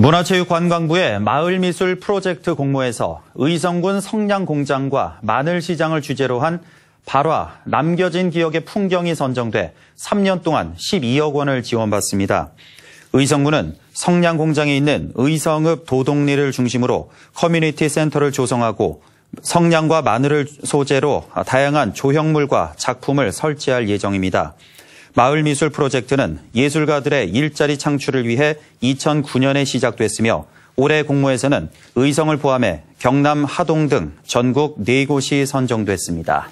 문화체육관광부의 마을미술 프로젝트 공모에서 의성군 성냥공장과 마늘시장을 주제로 한 발화, 남겨진 기억의 풍경이 선정돼 3년 동안 12억 원을 지원받습니다. 의성군은 성냥공장에 있는 의성읍 도동리를 중심으로 커뮤니티 센터를 조성하고 성냥과 마늘을 소재로 다양한 조형물과 작품을 설치할 예정입니다. 마을미술 프로젝트는 예술가들의 일자리 창출을 위해 2009년에 시작됐으며 올해 공모에서는 의성을 포함해 경남 하동 등 전국 4곳이 선정됐습니다.